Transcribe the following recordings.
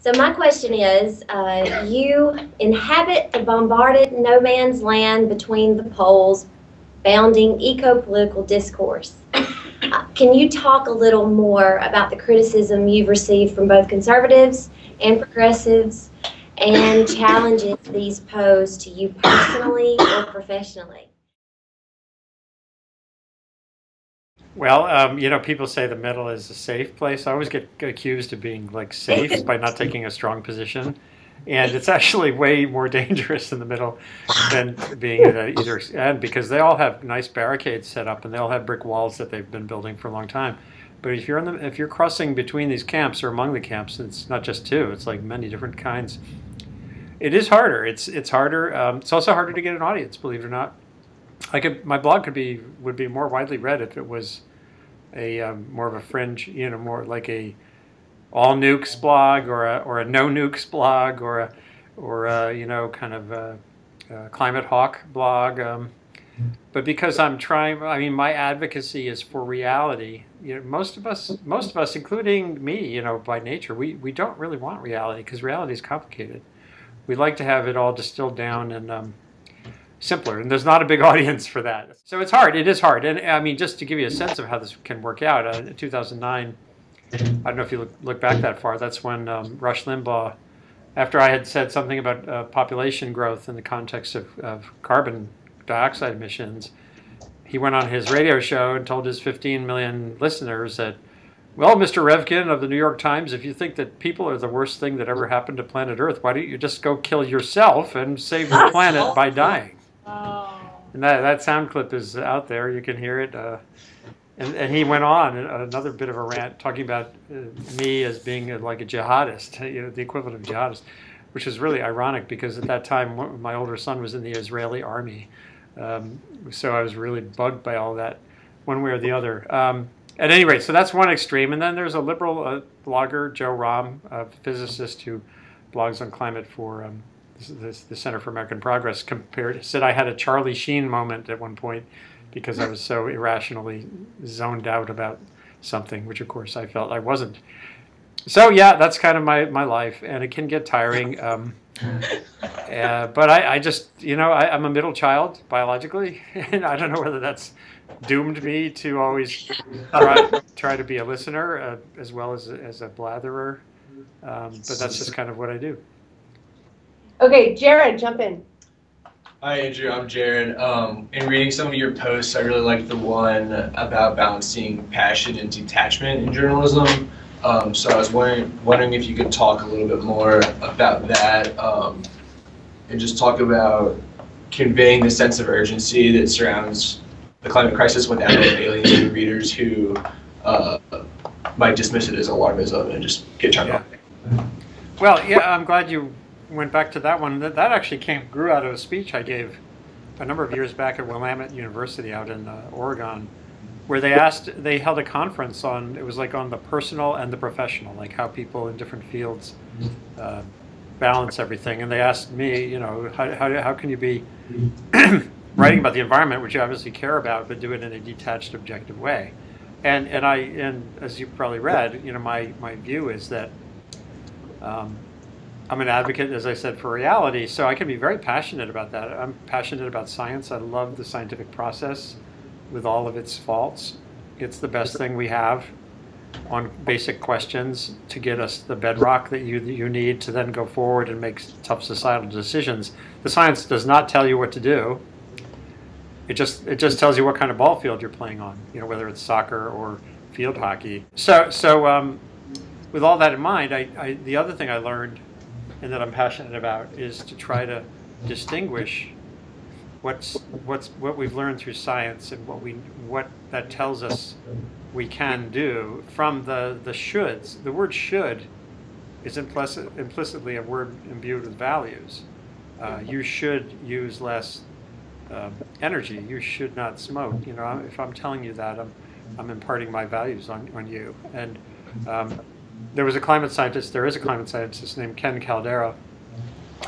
So my question is, you inhabit the bombarded no man's land between the poles, bounding eco-political discourse. Can you talk a little more about the criticism you've received from both conservatives and progressives and challenges these pose to you personally or professionally? Well, you know, people say the middle is a safe place. I always get accused of being like safe by not taking a strong position. And it's actually way more dangerous in the middle than being at either end, because they all have nice barricades set up and they all have brick walls that they've been building for a long time. But if you're in the, if you're crossing between these camps or among the camps, it's not just two, it's like many different kinds. It is harder. It's harder. It's also harder to get an audience, believe it or not. My blog would be more widely read if it was a more of a fringe, you know, more like a all nukes blog or a no nukes blog or a you know, kind of a climate hawk blog. But because I'm trying, I mean, my advocacy is for reality. You know, most of us, including me, you know, by nature, we don't really want reality because reality is complicated. We like to have it all distilled down and simpler, and there's not a big audience for that. So it's hard. It is hard. And I mean, just to give you a sense of how this can work out, in 2009, I don't know if you look back that far, that's when Rush Limbaugh, after I had said something about population growth in the context of carbon dioxide emissions, he went on his radio show and told his 15 million listeners that, well, Mr. Revkin of the New York Times, if you think that people are the worst thing that ever happened to planet Earth, why don't you just go kill yourself and save the planet by dying? And that sound clip is out there. You can hear it. And he went on another bit of a rant talking about me as being like a jihadist, you know, the equivalent of jihadist, which is really ironic because at that time my older son was in the Israeli army. So I was really bugged by all that one way or the other. At any rate, so that's one extreme. And then there's a liberal blogger, Joe Rahm, a physicist who blogs on climate for the Center for American Progress, said I had a Charlie Sheen moment at one point because I was so irrationally zoned out about something, which of course I felt I wasn't. So yeah, that's kind of my life, and it can get tiring. But I just, you know, I'm a middle child biologically, and I don't know whether that's doomed me to always try to be a listener as well as a blatherer. But that's just kind of what I do. Okay, Jared, jump in. Hi, Andrew. I'm Jared. In reading some of your posts, I really liked the one about balancing passion and detachment in journalism. So I was wondering if you could talk a little bit more about that and just talk about conveying the sense of urgency that surrounds the climate crisis without alienating readers who might dismiss it as alarmism and just get turned off. Yeah. Well, yeah, I'm glad you went back to that one. That actually grew out of a speech I gave a number of years back at Willamette University out in Oregon, where they held a conference on, it was like on the personal and the professional, like how people in different fields balance everything. And they asked me, you know, how can you be writing about the environment, which you obviously care about, but do it in a detached, objective way? And as you probably read, you know, my view is that I'm an advocate, as I said, for reality, so I can be very passionate about that. I'm passionate about science. I love the scientific process with all of its faults. It's the best thing we have on basic questions to get us the bedrock that you need to then go forward and make tough societal decisions. The science does not tell you what to do. It just tells you what kind of ball field you're playing on, you know, whether it's soccer or field hockey. So with all that in mind, the other thing I learned and that I'm passionate about is to try to distinguish what we've learned through science and what that tells us we can do from the shoulds. The word should is implicitly a word imbued with values. You should use less energy. You should not smoke. You know, if I'm telling you that, I'm imparting my values on you. And there is a climate scientist named Ken Caldera,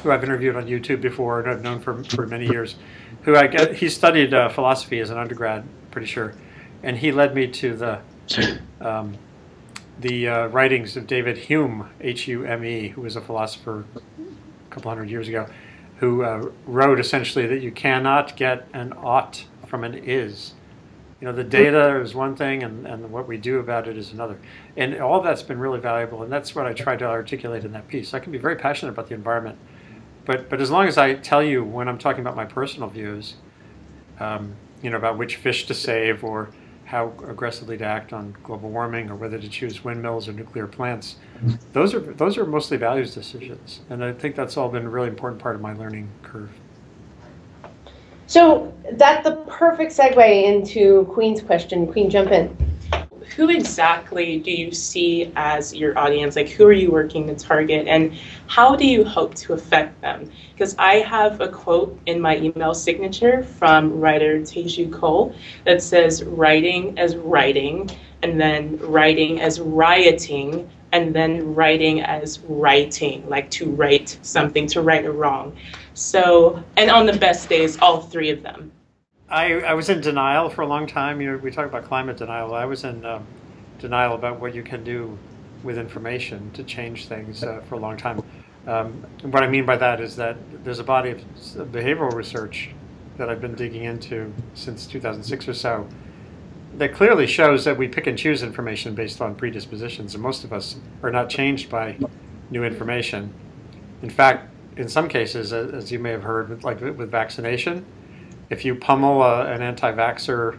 who I've interviewed on YouTube before and I've known for many years, who I guess, he studied philosophy as an undergrad, pretty sure, and he led me to the writings of David Hume, H-U-M-E, who was a philosopher a couple hundred years ago, who wrote essentially that you cannot get an ought from an is. You know, the data is one thing, and what we do about it is another. And all that's been really valuable, and that's what I tried to articulate in that piece. I can be very passionate about the environment, but as long as I tell you when I'm talking about my personal views, you know, about which fish to save or how aggressively to act on global warming or whether to choose windmills or nuclear plants, those are mostly values decisions. And I think that's all been a really important part of my learning curve. So that's the perfect segue into Queen's question. Queen, jump in. Who exactly do you see as your audience? Like, who are you working to target, and how do you hope to affect them? Because I have a quote in my email signature from writer Teju Cole that says, writing as writing, and then writing as rioting, and then writing as writing, like to write something, to right or wrong. So, and on the best days, all three of them. I was in denial for a long time. You know, we talk about climate denial. I was in denial about what you can do with information to change things for a long time. What I mean by that is that there's a body of behavioral research that I've been digging into since 2006 or so that clearly shows that we pick and choose information based on predispositions, and most of us are not changed by new information. In fact, in some cases, as you may have heard, like with vaccination, if you pummel an anti-vaxxer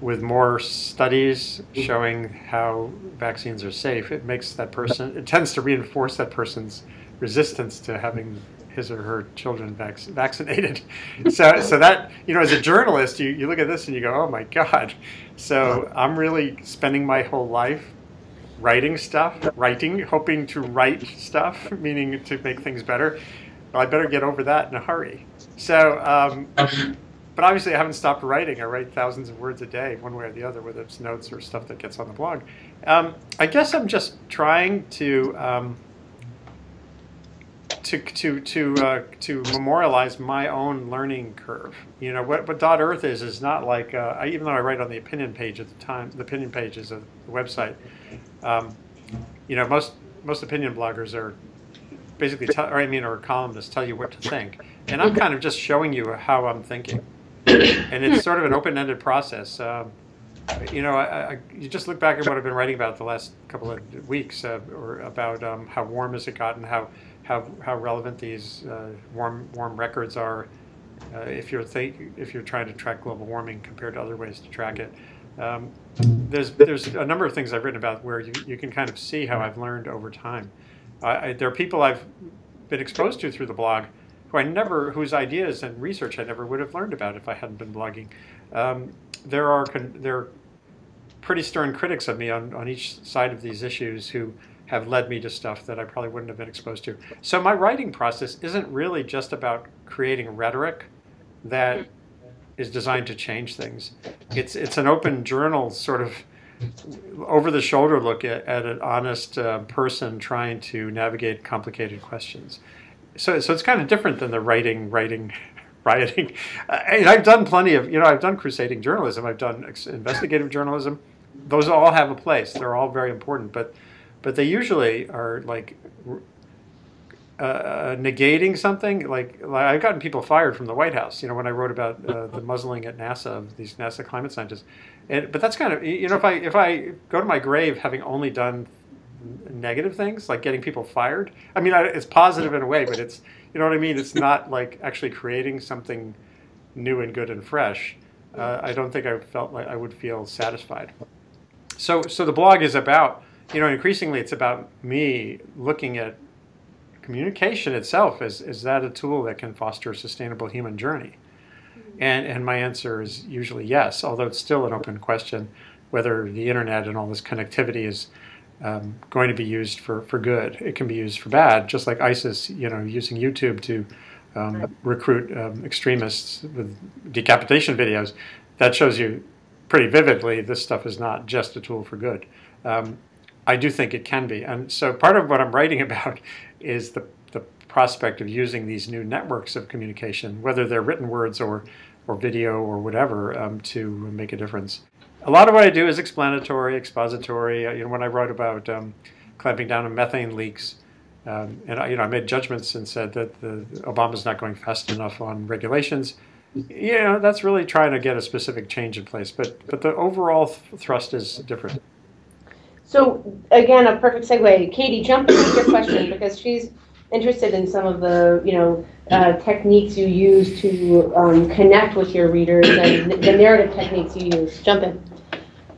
with more studies showing how vaccines are safe, it makes that person, it tends to reinforce that person's resistance to having his or her children vaccinated. So that, you know, as a journalist, you look at this and you go, oh my God. So I'm really spending my whole life writing stuff, hoping to write stuff, meaning to make things better. Well, I better get over that in a hurry. So, but obviously I haven't stopped writing. I write thousands of words a day, one way or the other, whether it's notes or stuff that gets on the blog. I guess I'm just trying to memorialize my own learning curve. You know, what Dot Earth is not like, even though I write on the opinion page at the time, the opinion pages of the website, you know, most opinion bloggers are basically, or columnists tell you what to think. And I'm kind of just showing you how I'm thinking. And it's sort of an open-ended process. You know, you just look back at what I've been writing about the last couple of weeks, or about how warm has it gotten, how relevant these warm records are, if you're trying to track global warming compared to other ways to track it. There's a number of things I've written about where you can kind of see how I've learned over time. There are people I've been exposed to through the blog whose ideas and research I never would have learned about if I hadn't been blogging. There are pretty stern critics of me on each side of these issues who have led me to stuff that I probably wouldn't have been exposed to. So my writing process isn't really just about creating rhetoric that is designed to change things. It's an open journal sort of over-the-shoulder look at an honest person trying to navigate complicated questions. So it's kind of different than the writing, rioting. And I've done plenty of, you know, I've done crusading journalism. I've done investigative journalism. Those all have a place. They're all very important, but they usually are like negating something. Like I've gotten people fired from the White House, you know, when I wrote about the muzzling at NASA of these NASA climate scientists. But that's kind of, you know, if I go to my grave having only done negative things, like getting people fired, I mean, it's positive in a way, but it's, you know what I mean? It's not like actually creating something new and good and fresh. I don't think I felt like I would feel satisfied. So the blog is about, you know, increasingly it's about me looking at communication itself. Is that a tool that can foster a sustainable human journey? And my answer is usually yes, although it's still an open question whether the internet and all this connectivity is going to be used for good. It can be used for bad, just like ISIS, you know, using YouTube to recruit extremists with decapitation videos. That shows you pretty vividly this stuff is not just a tool for good. I do think it can be. And so part of what I'm writing about is the prospect of using these new networks of communication, whether they're written words or video or whatever, to make a difference. a lot of what I do is explanatory, expository. You know, when I wrote about clamping down on methane leaks, I made judgments and said that Obama's not going fast enough on regulations. You know, that's really trying to get a specific change in place, but the overall thrust is different. So again, a perfect segue. Katie, jump into your question because she's interested in some of the techniques you use to connect with your readers and the narrative techniques you use. Jump in.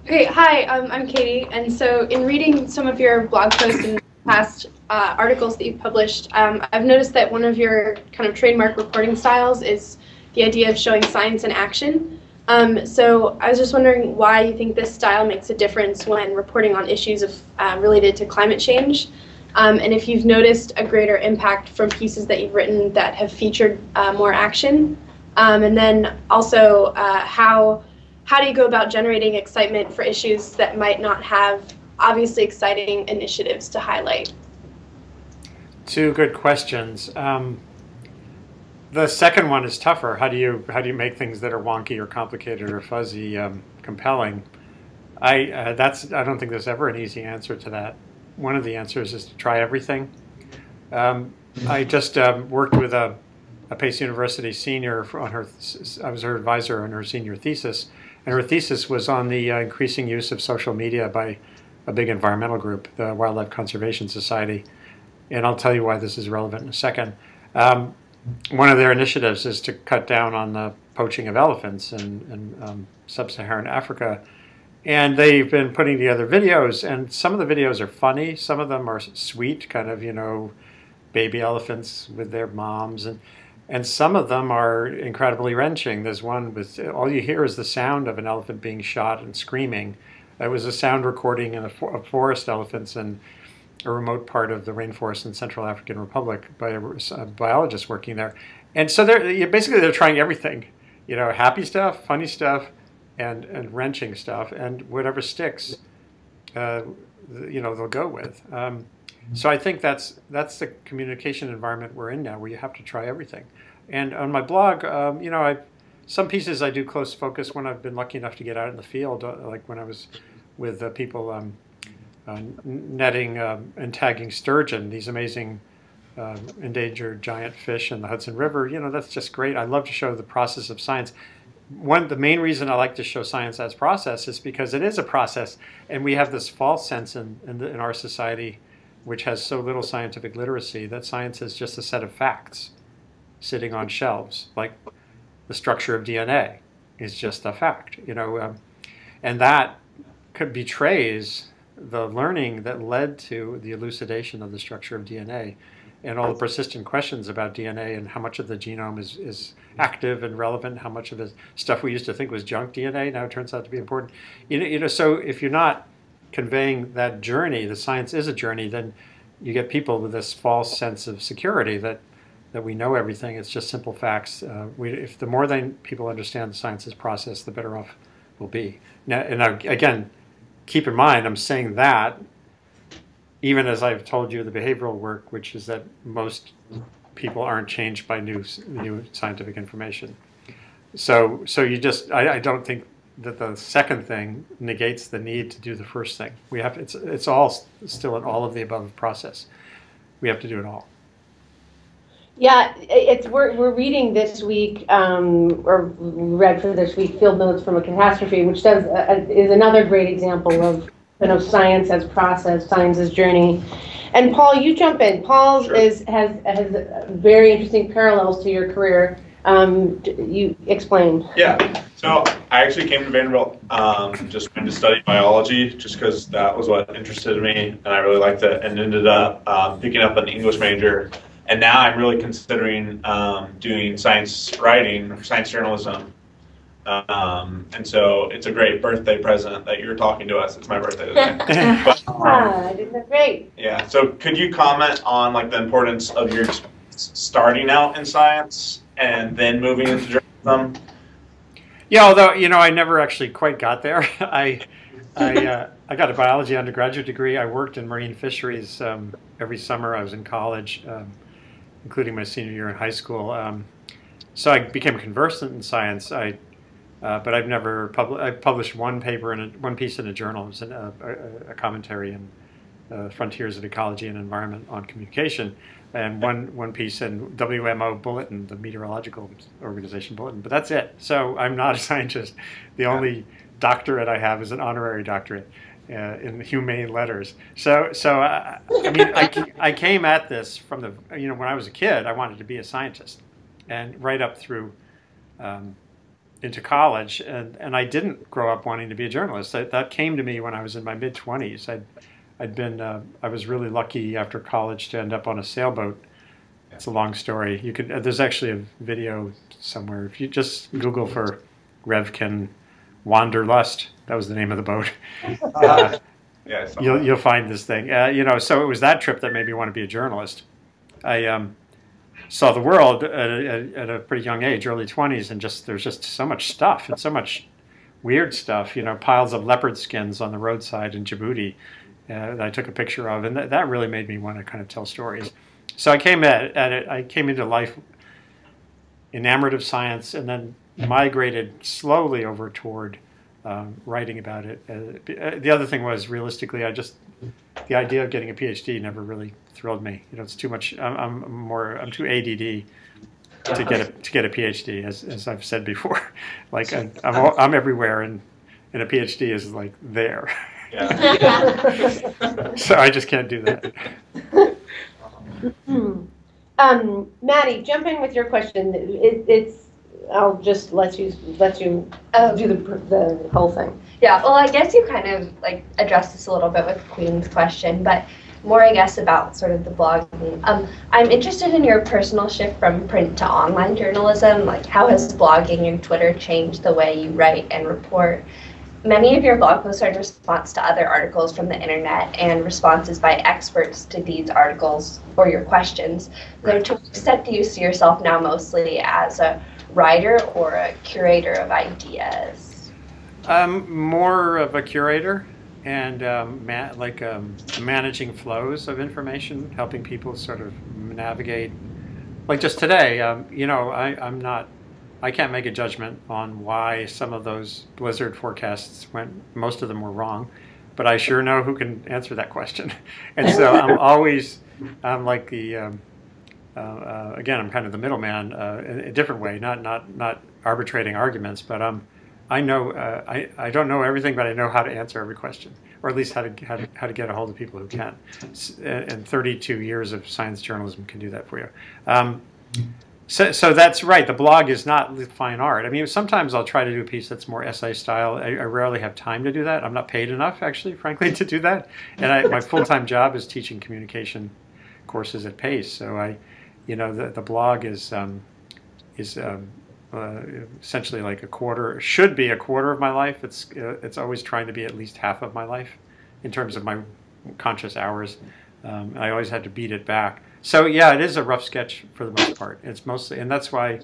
Okay, hi, I'm Katie, and so in reading some of your blog posts and past articles that you've published, I've noticed that one of your kind of trademark reporting styles is the idea of showing science in action. So I was just wondering why you think this style makes a difference when reporting on issues of, related to climate change, and if you've noticed a greater impact from pieces that you've written that have featured more action, and then also how do you go about generating excitement for issues that might not have obviously exciting initiatives to highlight? Two good questions. The second one is tougher. How do you make things that are wonky or complicated or fuzzy compelling? I don't think there's ever an easy answer to that. One of the answers is to try everything. I just worked with a Pace University senior on her. I was her advisor on her senior thesis, and her thesis was on the increasing use of social media by a big environmental group, the Wildlife Conservation Society, and I'll tell you why this is relevant in a second. One of their initiatives is to cut down on the poaching of elephants in sub-Saharan Africa. And they've been putting together videos, and some of the videos are funny. Some of them are sweet, kind of, you know, baby elephants with their moms. And some of them are incredibly wrenching. There's one with, all you hear is the sound of an elephant being shot and screaming. It was a sound recording of forest elephants and a remote part of the rainforest in Central African Republic by a biologist working there. And so they're trying everything, you know, happy stuff, funny stuff, and wrenching stuff, and whatever sticks, you know, they'll go with. So I think that's the communication environment we're in now, where you have to try everything. And on my blog, you know, some pieces I do close focus when I've been lucky enough to get out in the field, like when I was with people netting and tagging sturgeon, these amazing endangered giant fish in the Hudson River. You know, that's just great. I love to show the process of science. The main reason I like to show science as process is because it is a process, and we have this false sense in our society, which has so little scientific literacy, that science is just a set of facts sitting on shelves, like the structure of DNA is just a fact, you know, and that could betrays the learning that led to the elucidation of the structure of DNA and all the persistent questions about DNA and how much of the genome is active and relevant, how much of the stuff we used to think was junk DNA now turns out to be important. You know, so if you're not conveying that journey, the science is a journey, then you get people with this false sense of security that we know everything. It's just simple facts. If the more people understand the science's process, the better off we'll be. Now, and again, keep in mind, I'm saying that even as I've told you the behavioral work, which is that most people aren't changed by new scientific information. So you just, I don't think that the second thing negates the need to do the first thing. We have, it's all still an all of the above process. We have to do it all. Yeah, we're reading this week, or read for this week, Field Notes from a Catastrophe, which is another great example of, you know, science as process, science as journey. And Paul, you jump in. Paul's sure. has very interesting parallels to your career. You explain. Yeah, so I actually came to Vanderbilt just to study biology, just because that was what interested me, and I really liked it, and ended up picking up an English major. And now I'm really considering doing science writing, science journalism. And so it's a great birthday present that you're talking to us. It's my birthday today. But, isn't that great? Yeah. So could you comment on like the importance of your starting out in science and then moving into journalism? Yeah. Although, you know, I never actually quite got there. I got a biology undergraduate degree. I worked in marine fisheries every summer. I was in college. Including my senior year in high school. So I became conversant in science. I But I've never published one paper and one piece in a journal. It's a commentary in Frontiers of Ecology and Environment on communication, and one piece in WMO Bulletin, the meteorological organization bulletin. But that's it. So I'm not a scientist. The only doctorate I have is an honorary doctorate in humane letters. So I mean, I came at this from the when I was a kid, I wanted to be a scientist, and right up through. Into college, and I didn't grow up wanting to be a journalist. That came to me when I was in my mid-20s. I'd been I was really lucky after college to end up on a sailboat. It's a long story. You could there's actually a video somewhere if you just Google for Revkin Wanderlust. That was the name of the boat. You'll find this thing. So it was that trip that made me want to be a journalist. I saw the world at a pretty young age, early 20s, and there's just so much stuff and so much weird stuff, piles of leopard skins on the roadside in Djibouti that I took a picture of, and that really made me want to kind of tell stories. So I came at it, I came into life enamored of science, and then migrated slowly over toward writing about it. The other thing was, realistically, the idea of getting a PhD never really thrilled me. It's too much. I'm too ADD to get a PhD, as I've said before. Like I'm everywhere, and a PhD is like there. Yeah. So I just can't do that. Maddie, jump in with your question. I'll just let you do the whole thing. Yeah, well, I guess you kind of addressed this a little bit with Queen's question, but more I guess about sort of the blogging. I'm interested in your personal shift from print to online journalism. How has blogging and Twitter changed the way you write and report? Many of your blog posts are in response to other articles from the internet and responses by experts to these articles or your questions. So to what extent do you see yourself now mostly as a writer or a curator of ideas? More of a curator and managing flows of information, helping people sort of navigate. Like just today, I can't make a judgment on why some of those blizzard forecasts most of them were wrong, but I sure know who can answer that question. And so I'm like the, again, I'm kind of the middleman in a different way, not arbitrating arguments, but I know I don't know everything, but I know how to answer every question, or at least how to get a hold of people who can. And 32 years of science journalism can do that for you. So that's right. The blog is not fine art. I mean, sometimes I'll try to do a piece that's more essay style. I rarely have time to do that. I'm not paid enough, actually, frankly, to do that. And my full-time job is teaching communication courses at Pace, so the blog is essentially like should be a quarter of my life. It's always trying to be at least half of my life in terms of my conscious hours. I always had to beat it back. So yeah, it is a rough sketch for the most part. It's mostly, and that's why.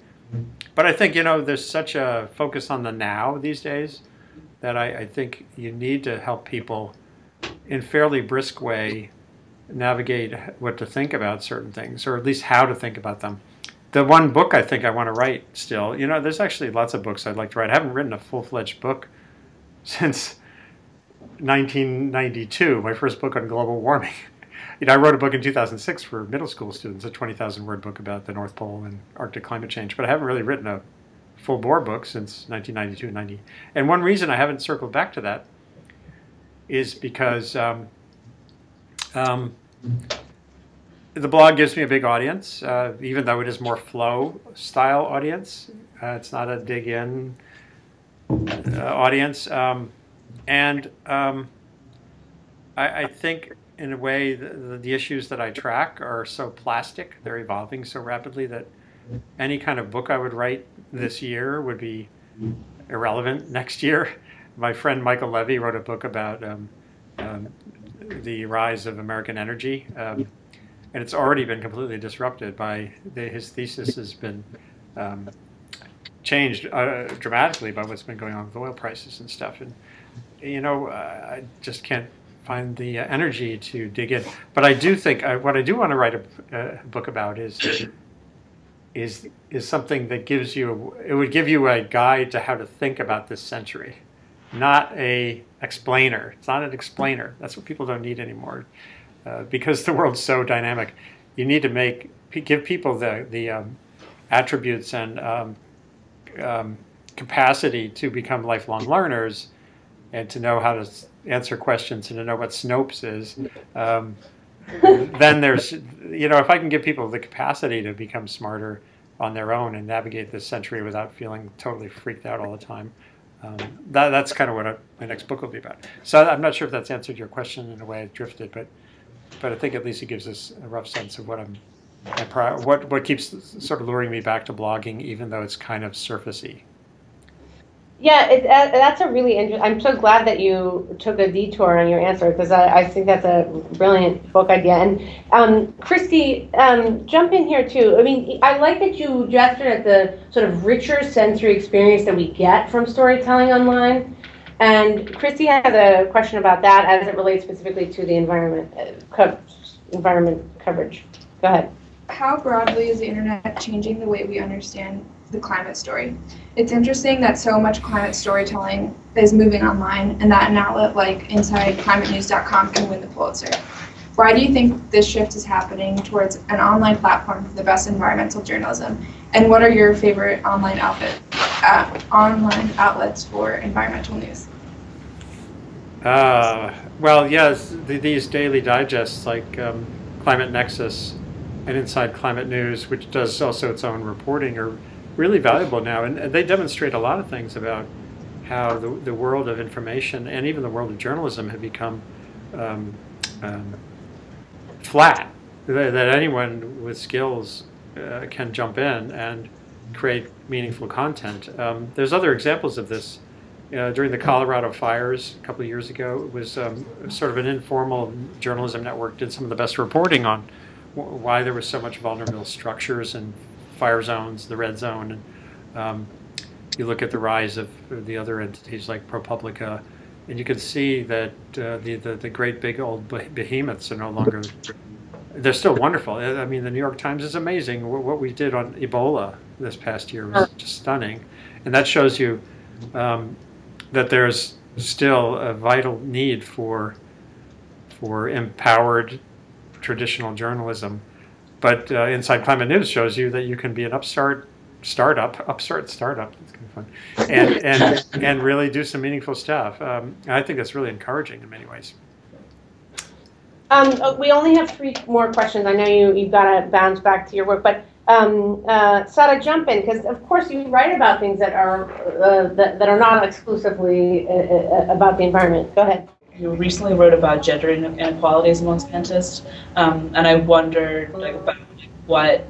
But I think there's such a focus on the now these days that I think you need to help people in a fairly brisk way navigate what to think about certain things, or at least how to think about them. The one book I think I want to write still, there's actually lots of books I'd like to write. I haven't written a full-fledged book since 1992, my first book on global warming. I wrote a book in 2006 for middle school students, a 20,000-word book about the North Pole and Arctic climate change, but I haven't really written a full-bore book since 1992. And one reason I haven't circled back to that is because the blog gives me a big audience, even though it is more flow-style audience. It's not a dig-in audience. I think, in a way, the issues that I track are so plastic, they're evolving so rapidly that any kind of book I would write this year would be irrelevant next year. My friend Michael Levy wrote a book about the rise of American energy. And it's already been completely disrupted by his thesis has been changed dramatically by what's been going on with oil prices and stuff. And, I just can't find the energy to dig in. But I do think what I do want to write a book about is is something that gives you, it would give you a guide to how to think about this century, not a explainer. It's not an explainer. That's what people don't need anymore, because the world's so dynamic. You need to give people the attributes and capacity to become lifelong learners and to know how to answer questions and to know what Snopes is. Then there's, you know, if I can give people the capacity to become smarter on their own and navigate this century without feeling totally freaked out all the time, that's kind of what my next book will be about. So I'm not sure if that's answered your question in a way I drifted, but I think at least it gives us a rough sense of what what keeps sort of luring me back to blogging, even though it's kind of surfacey. Yeah, that's a really interesting, I'm so glad that you took a detour on your answer, because I think that's a brilliant book idea. And Christy, jump in here too. I mean, I like that you gestured at the sort of richer sensory experience that we get from storytelling online. And Christy has a question about that as it relates specifically to the environment coverage. Go ahead. How broadly is the internet changing the way we understand the climate story? It's interesting that so much climate storytelling is moving online and that an outlet like InsideClimateNews.com can win the Pulitzer. Why do you think this shift is happening towards an online platform for the best environmental journalism? And what are your favorite online outlets for environmental news? Well, yes, these daily digests like Climate Nexus and Inside Climate News, which does also its own reporting, are really valuable now, and they demonstrate a lot of things about how the world of information and even the world of journalism have become flat, that anyone with skills can jump in and create meaningful content. There's other examples of this. During the Colorado fires a couple of years ago, it was sort of an informal journalism network did some of the best reporting on why there was so much vulnerable structures and fire zones, the red zone. And, you look at the rise of the other entities like ProPublica, and you can see that the great big old behemoths are no longer, they're still wonderful. I mean, the New York Times is amazing. What we did on Ebola this past year was just stunning. And that shows you that there's still a vital need for empowered traditional journalism, but Inside Climate News shows you that you can be an upstart startup. That's kind of fun, and really do some meaningful stuff. And I think that's really encouraging in many ways. We only have 3 more questions. I know you've got to bounce back to your work, but Sada, jump in, because of course you write about things that are not exclusively about the environment. Go ahead. You recently wrote about gender inequalities amongst panelists, and I wondered about what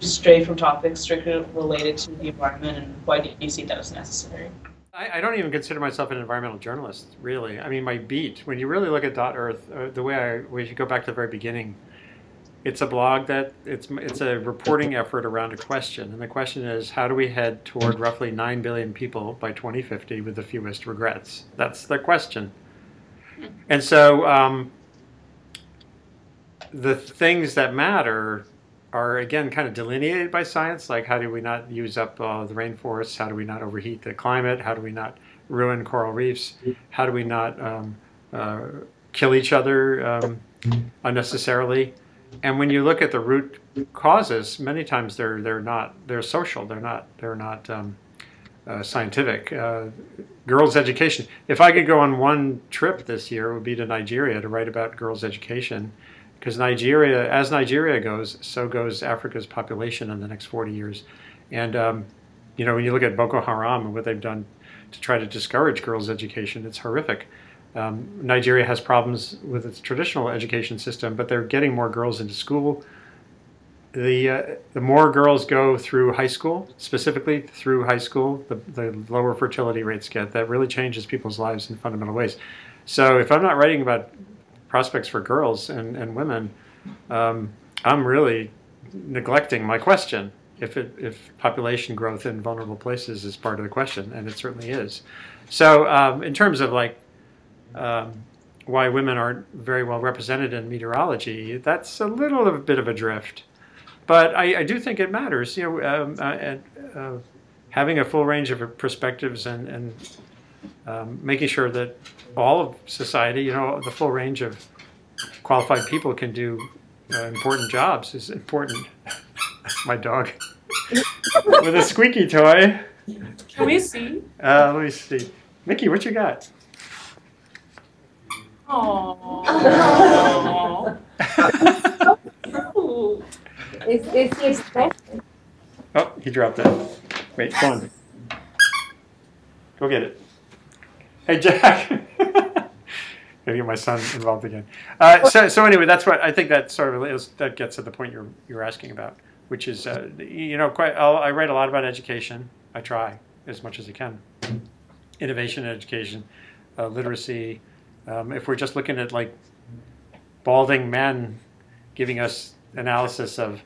strayed from topics strictly related to the environment, and why do you see that as necessary? I don't even consider myself an environmental journalist, really. I mean, my beat, when you really look at Dot Earth, when you go back to the very beginning, it's a blog that it's a reporting effort around a question, and the question is, how do we head toward roughly 9 billion people by 2050 with the fewest regrets? That's the question. And so the things that matter are, again, kind of delineated by science, like how do we not use up the rainforests? How do we not overheat the climate? How do we not ruin coral reefs? How do we not kill each other unnecessarily? And when you look at the root causes, many times they're social, they're not scientific. Girls' education. If I could go on one trip this year, it would be to Nigeria to write about girls' education, because Nigeria, as Nigeria goes, so goes Africa's population in the next 40 years. And you know, when you look at Boko Haram and what they've done to try to discourage girls' education, it's horrific. Nigeria has problems with its traditional education system, but they're getting more girls into school. The more girls go through high school, specifically through high school, the lower fertility rates get. That really changes people's lives in fundamental ways. So if I'm not writing about prospects for girls and women, I'm really neglecting my question. If population growth in vulnerable places is part of the question, and it certainly is. So in terms of like, why women aren't very well represented in meteorology, that's a little bit of a drift. But I do think it matters, you know, having a full range of perspectives and making sure that all of society, you know, the full range of qualified people can do important jobs is important. My dog with a squeaky toy. Can we see? Let me see. Mickey, what you got? Oh. It's expensive. Oh, he dropped that. Wait, go on. Go get it. Hey, Jack. Maybe my son involved again. So anyway, that's what I think. That sort of is, that gets at the point you're asking about, which is you know, I write a lot about education. I try as much as I can. Innovation in education, literacy. If we're just looking at like balding men giving us analysis of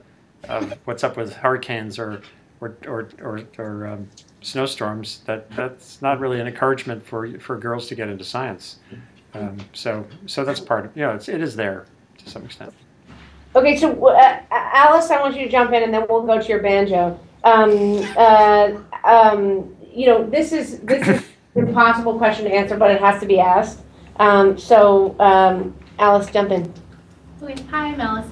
what's up with hurricanes or snowstorms, that's not really an encouragement for girls to get into science. So that's part of, you know, it is there to some extent. Okay, so Alice, I want you to jump in, and then we'll go to your banjo. You know, this is an impossible question to answer, but it has to be asked. Alice, jump in. Okay. Hi, I'm Alice.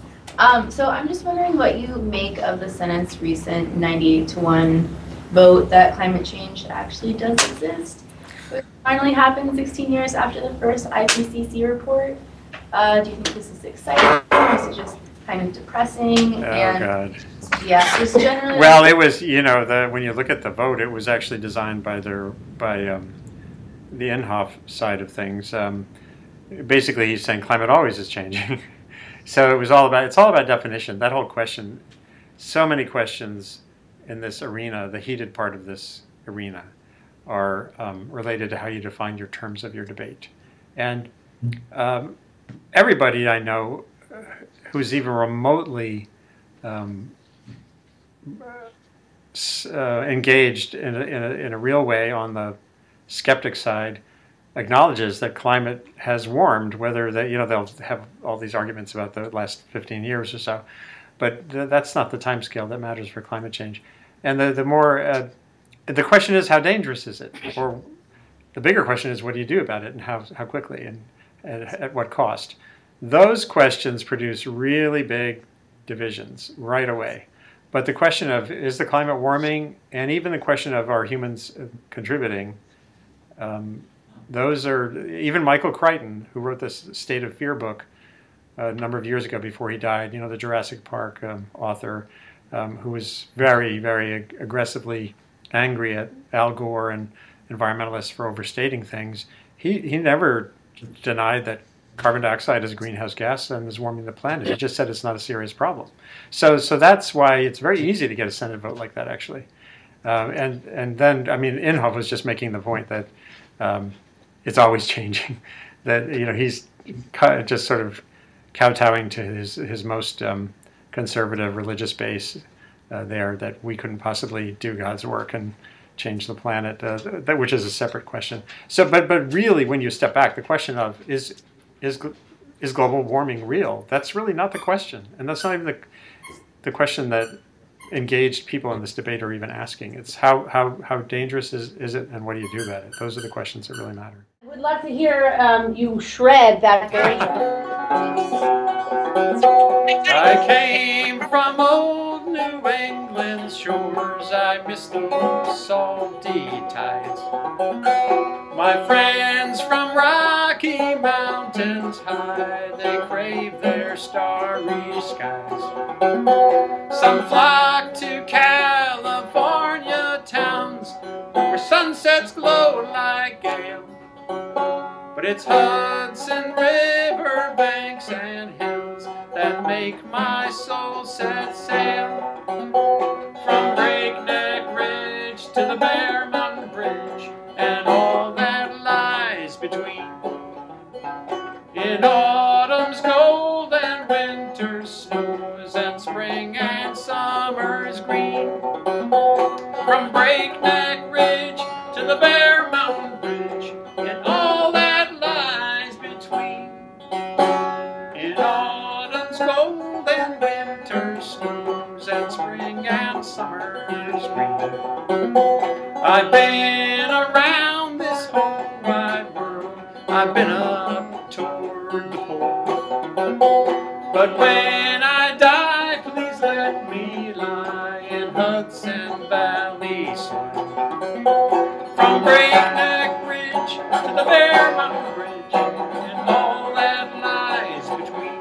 So I'm just wondering what you make of the Senate's recent 98-1 vote that climate change actually does exist, which finally happened 16 years after the first IPCC report. Do you think this is exciting, or is it just kind of depressing? Yeah, just generally. Well, it was, you know, when you look at the vote, it was actually designed by the Inhofe side of things. Basically, he's saying climate always is changing. So it was all about, it's all about definition. That whole question, so many questions in this arena, the heated part of this arena, are related to how you define your terms of your debate. And everybody I know who's even remotely engaged in a real way on the skeptic side acknowledges that climate has warmed, whether they, you know, they'll have all these arguments about the last 15 years or so, but that's not the time scale that matters for climate change. And the question is, how dangerous is it? Or the bigger question is, what do you do about it, and how quickly, and at what cost? Those questions produce really big divisions right away. But the question of, is the climate warming, and even the question of, are humans contributing, those are, even Michael Crichton, who wrote this State of Fear book a number of years ago before he died, you know, the Jurassic Park author, who was very, very aggressively angry at Al Gore and environmentalists for overstating things. He never denied that carbon dioxide is a greenhouse gas and is warming the planet. He just said it's not a serious problem. So that's why it's very easy to get a Senate vote like that, actually. And then, I mean, Inhofe was just making the point that it's always changing. That, you know, he's just sort of kowtowing to his most conservative religious base there, that we couldn't possibly do God's work and change the planet, which is a separate question. So, but really, when you step back, the question of is global warming real? That's really not the question, and that's not even the question that engaged people in this debate are even asking. It's how dangerous is it, and what do you do about it? Those are the questions that really matter. I would love to hear you shred that banjo. I came from old New England's shores. I missed those salty tides. My friends from Rocky Mountains high, they crave their starry skies. Some flock to California towns where sunsets glow like gale, but it's Hudson River banks and hills that make my soul set sail. From Breakneck Ridge to the Bear Mountain Bridge and all that lies between, in autumn's cold and winter's snows and spring and summer's green. From Breakneck Ridge to the Bear Mountain Bridge and all that lies between, in autumn's cold and winter's snows I've been around this whole wide world. I've been up toward the pole. But when I die, please let me lie in Hudson Valley soil. From Breakneck Ridge to the Fairmont Bridge and all that lies between.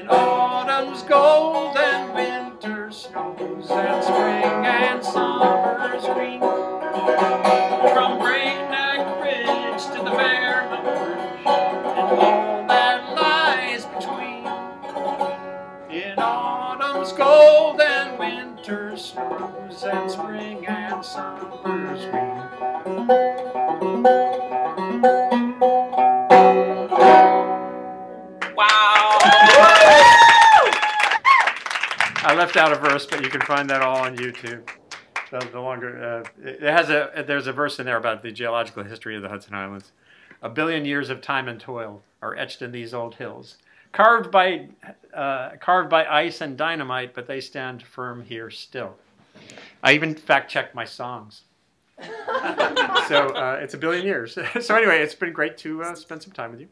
In autumn's gold and winter snows and spring and summer's green. From Breakneck Ridge to the Fairmont Bridge and all that lies between. In autumn's gold and winter snows and spring and summer's green. Wow! I left out a verse, but you can find that all on YouTube. The longer there's a verse in there about the geological history of the Hudson Islands. 1 billion years of time and toil are etched in these old hills, carved by ice and dynamite, but they stand firm here still. I even fact-checked my songs. So it's 1 billion years. So anyway, it's been great to spend some time with you.